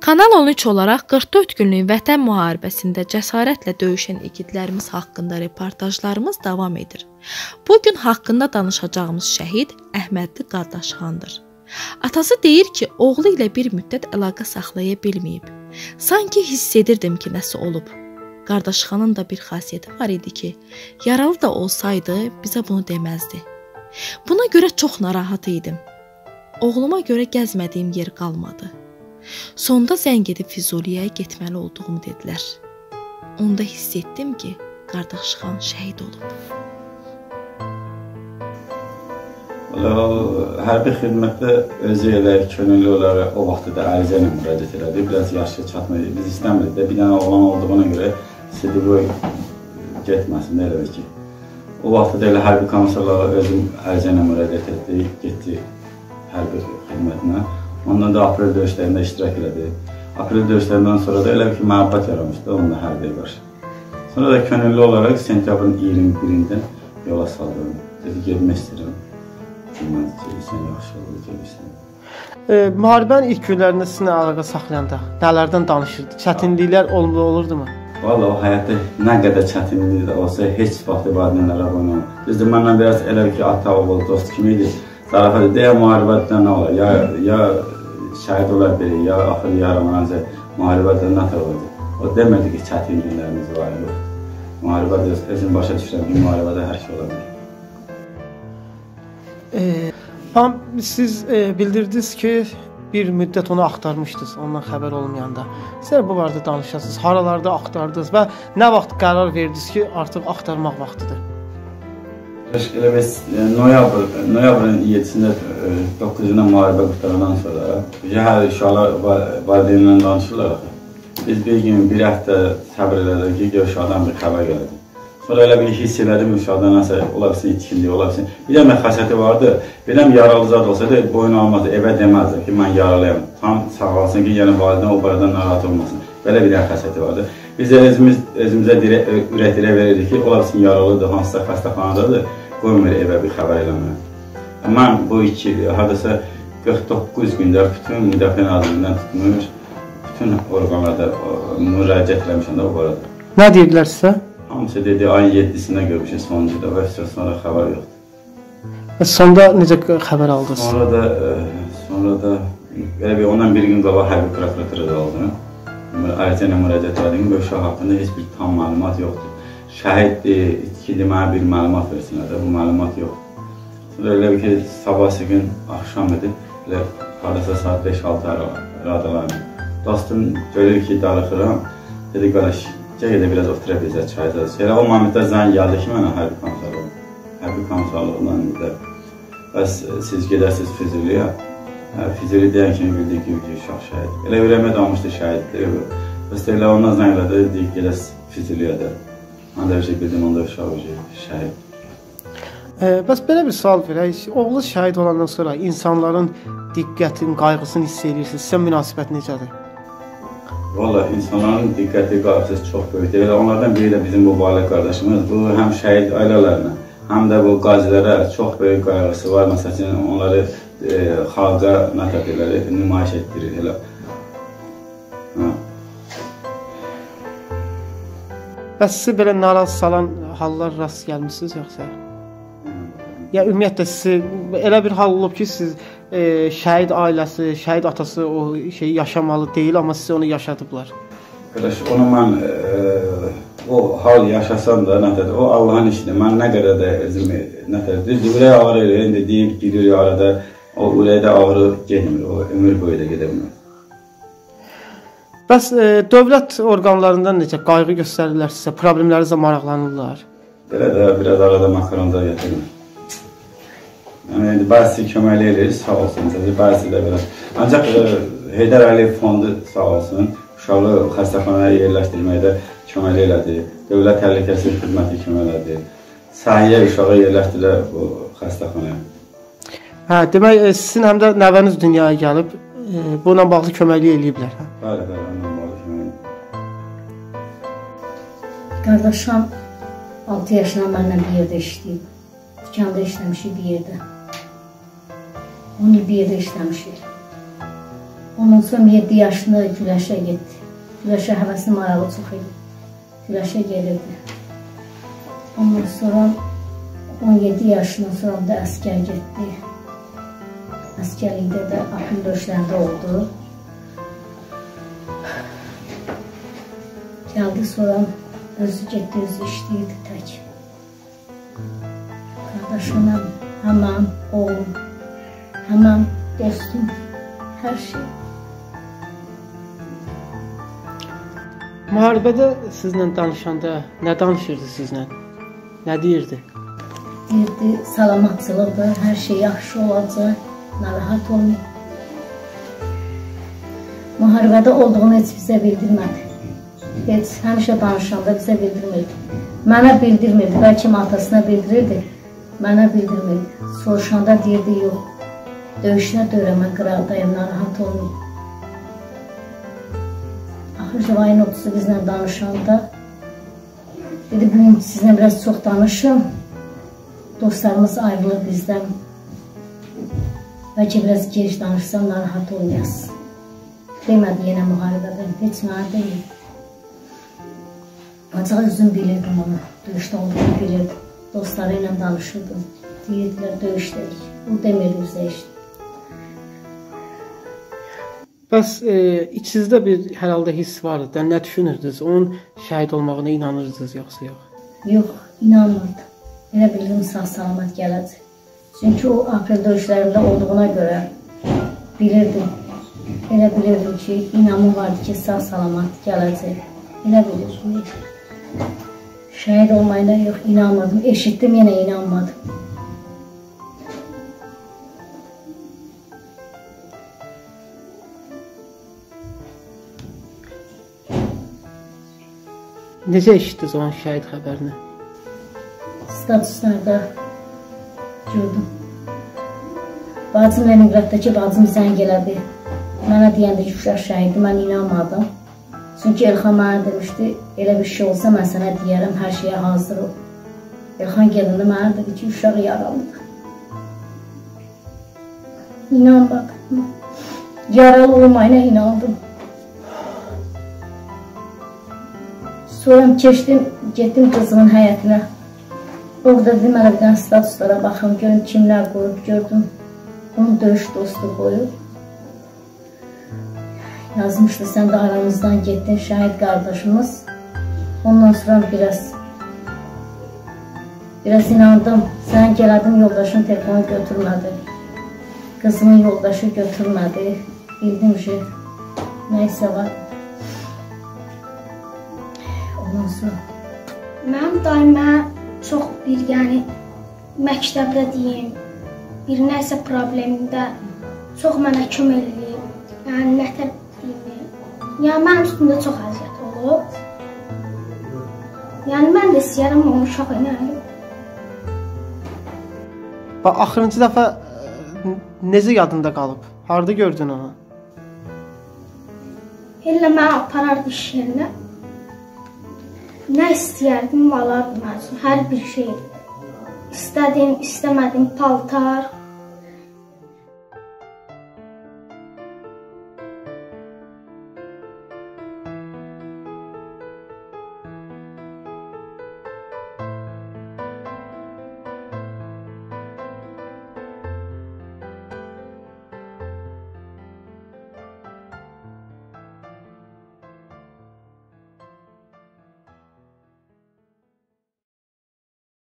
Kanal 13 olaraq 44 günlük vətən müharibəsində cəsarətlə döyüşən igidlərimiz haqqında reportajlarımız davam edir. Bugün haqqında danışacağımız şəhid Əhmədli Qardaşxandır. Atası deyir ki, oğlu ilə bir müddət əlaqə saxlaya bilməyib. Sanki hiss edirdim ki, nəsə olub. Qardaşxanın da bir xasiyyəti var idi ki, yaralı da olsaydı bizə bunu deməzdi. Buna görə çox narahat idim. Oğluma görə gəzmədiyim yer qalmadı. Sonda zəng edib Füzuliyə getməli olduğumu dedilər. Onda hiss etdim ki, Qardaşxan şəhid olub. Hərbi xidmətdə özü elə könüllü olaraq o vaxtı da ərizə ilə müraciət elədi. Biraz yaşlı çatmaydı. Biz istəmirdik də, bir dənə oğlan olduğuna görə Sidiboy getməsin, nə eləmək ki. O vaxtı da elə hərbi komisarlara özüm ərizə ilə müraciət etdi, getdi hərbi xidmətinə. Ondan da aprel döyüşlərində iştirak elədi. Aprel döyüşlərindən sonra da elə ki, məhəbbət yaramışdı, onunla hərbiyə qarşı. Sonra da könüllü olaraq sentyabrın 21-də yola saldım. Dedi, gelmək istəyirəm. Demədi ki, sən yaxşı olur, gelirsən. Müharibənin ilk günlərində sizinlə əlaqə saxlayanda nələrdən danışırdı? Çətinliklər olurdu mu? Valla o həyatda nə qədər çətinliyi də olsa, heç vaxt ibadənlərə qoymadı. Düzdür, mənlə biraz elə ki, ata, oğul, dost kimi idi. Zarafat idi, ya müharibədən nə olar, ya şəhid olar biri, ya axır yaramanacaq, müharibədən nə tər olacaq. O demədi ki, çətinliklərimiz var, yoxdur. Müharibədə özüm başa düşürəm ki, müharibədə hər şey ola bilir. Siz bildirdiniz ki, bir müddət onu axtarmışdınız, ondan xəbər olmayanda. Sizlər bu barədə danışasınız, haralarda axtardınız və nə vaxt qərar verdiniz ki, artıq axtarmaq vaxtıdır? Elə biz noyabrın 7-sində, 9-da müharibə qurtarandan sonra uşaqlar valideynlə danışırlar. Biz bir gün, bir həftə səbir elədik ki, uşaqdan bir xəbər gəldi. Sonra elə bir hiss elədim uşaqdan nəsə, ola bilsin itkinliyi, ola bilsin. Bir də mən xəsəti vardı, biləm yaralı zad olsaydı, boyun almazdı, evə deməzdi ki, mən yaralıyam. Tam sağalsın ki, yəni valideyn o barədən narahat olmasın. Belə bir də xəsəti vardı. Biz də özümüzə ürəkdirə verirdik ki, ola bilsin yaralıdır, hansısa xəstəxanadadır, qoymur evə bir xəbər eləməyə. Mən bu iki, hardasa 49 gündə bütün müdafiə nazirindən tutmuş, bütün orqanlarda müraciət eləmişəm də o barədə. Nə deyirdilər sizə? Hamısı dedi, ayın 7-sində görmüşəm sonuncu da və sonra xəbər yoxdur. Sonda necə xəbər aldınız? Sonra da, ondan bir gün qaba hərbi prokuratura da aldım. Ayrıca müraciət edildim və uşaq haqqında heç bir tam məlumat yoxdur. Şəhiddir, itkidir, mənə bir məlumat versin, bu məlumat yoxdur. Sonra elə bir ki, sabahsı gün, axşam idi, elə hardasa saat 5-6 radalarım. Dostum görür ki, darıxıram, dedi, qardaş, gəl edə biraz otura biləcək, çay edəcək. Elə o momentdə zəng gəldi ki, mənə hərbi komisarlığından idi. Bəs siz gedərsiniz Füzuliyə. Füzuli deyən kimi bildik ki, uşaq şəhid. Elə ürəmə dalmışdı şəhiddir. Bəs elə ondan zənglədi, deyik ki, elə Füzuliyədə. Mən də bir şey bildim, onda uşaq şəhid. Bəs belə bir sual verək, oğlu şəhid olandan sonra insanların diqqətini, qayğısını hiss edirsiniz. Sizə münasibət necədir? Valla insanların diqqəti, qayğısı çox böyükdir. Elə onlardan biri də bizim bu valid qardaşımız. Bu, həm şəhid ailələrlə, həm də bu qazilərə çox böyük qayğısı var. Məsələn, onları xalqa mətəbləri nümayiş etdirir elə. Bəs sizi belə naraz salan hallar rast gəlmişsiniz yoxsa? Ya ümumiyyətlə sizi elə bir hal olub ki, siz şəhid ailəsi, şəhid atası o şeyi yaşamalı deyil, amma sizi onu yaşadıblar. Qardaş, onu mən o hal yaşasam da nətədir, o Allahın işidir. Mən nə qədər də özümü nətədir, düzdür, ürək ağrı elə, indi deyib, girir arada. O ürəkdə ağrı gelmir, o ömür boyu da gedə bilmir. Bəs dövlət orqanlarından necə qayğı göstərirlər sizə, problemlərinizə maraqlanırlar? Belə də biraz arada makaronda gətirir. Yəni, bəzi köməkli eləyir, sağ olsun, bəzi də belə. Ancaq Heydər Əliyev fondu sağ olsun, uşaqlı xəstəxanaya yerləşdirməkdə köməkli elədi, dövlət təhlükəsizlik xidməti köməkli elədi, səhiyyə uşağı yerləşdirilər bu xəstəxanaya. Hə, demək, sizin həm də nəvəniz dünyaya gəlib, bununla bağlı köməkliyə eləyiblər, hə? Bəli, bəli, onunla bağlı köməkliyə. Qardaşım 6 yaşına mənlə bir yerdə işləyib. Dükanda işləmişik bir yerdə. Onu bir yerdə işləmişik. Ondan sonra 7 yaşında güləşə getdi. Güləşə həvəsi marağı çox idi. Güləşə gelirdi. Ondan sonra 17 yaşından sonra da əskər getdi. Əskərlikdə də axın döyüşlərində oldu. Gəldi sonra özü getdi, özü işləyirdi tək. Qardaşımla, hamam, oğlum, hamam, dostum, her şey. Müharibədə sizinle danışanda ne danışırdı sizinle? Ne deyirdi? Deyirdi, salamatçılıqdır, her şey yaxşı olacaq, narahat olmayın. Müharibədə olduğunu hiç bizə bildirmədi. Heç həmişə danışanda bizə bildirmirdi. Mənə bildirmirdi, bəlkə atasına bildirirdi. Mənə bildirmirdi. Soruşanda deyirdi, yox. Döyüşünə döyürəmə qıraqdayım, narahat olmayın. Axırcı ayın 30-u bizlə danışanda dedi, bugün sizinlə biraz çox danışım. Dostlarımız ayrılır bizdən. Bəlkə biraz geniş danışsam, narahat olmayasın. Demədi yenə müharibədən, heç mənə deyil. Ancaq özüm bilirdim onu, döyüşdə olduğunu bilirdim. Dostları ilə danışırdım, deyirdilər döyüş dedik. Bu demirdi bizə işte. Bəs içinizdə bir herhalde his vardı da, nə düşünürdünüz? Onun şəhid olmağına inanırdınız yoxsa yox? Yox, inanmadım. Elə bildim sağ-salamat gələcək. Çünki o aprel döyüşlərində olduğuna görə bilirdim. Elə bilirdim ki, inamım vardı ki, sağ-salamat gələcək. Elə bilirdim. Şəhid olmayına yox, inanmadım. Eşitdim, yenə inanmadım. Necə eşitdiniz onun şəhid xəbərini? Statuslarda gördüm. Bacım Leningrad'dakı bacım zəng elədi. Mənə deyəndə ki, uşaq şəhiddir, mən inanmadım. Çünki Elxan mənə demişdi, elə bir şey olsa mən sənə deyərəm, hər şeyə hazır ol. Elxan gəlində mənə dedi ki, uşaq yaralıdır. İnan bak, yaralı olmayına inandım. Sonra keçdim, getdim qızımın həyətinə. Orada deməli bir dənə statuslara baxım, görüm kimlər qoyub, gördüm. Onun döyüş dostu qoyub. Yazmışdı, sən də aramızdan getdin, şəhid qardaşımız. Ondan sonra biraz inandım. Sən gələdim, yoldaşın telefonu götürmədi. Qızımın yoldaşı götürmədi. Bildim ki, nəysə var. Mənim dayım mənə çox bir, yəni məktəbdə deyim, bir nəsə problemdə çox mənə kömək eləyib, yəni nətər deyim, yəni mənim üstümdə çox əziyyət olub. Yəni mən də istəyirəm onun uşaq eləyəm. Bax, axırıncı dəfə necə yadında qalıb? Harada gördün onu? Elə mənə aparardı iş yerinə. Nə istəyərdim, alardım mənim üçün, hər bir şey. İstədim, istəmədim, paltar,